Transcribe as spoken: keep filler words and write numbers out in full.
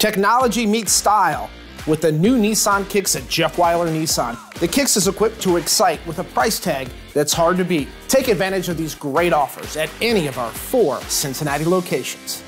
Technology meets style with the new Nissan Kicks at Jeff Wyler Nissan. The Kicks is equipped to excite with a price tag that's hard to beat. Take advantage of these great offers at any of our four Cincinnati locations.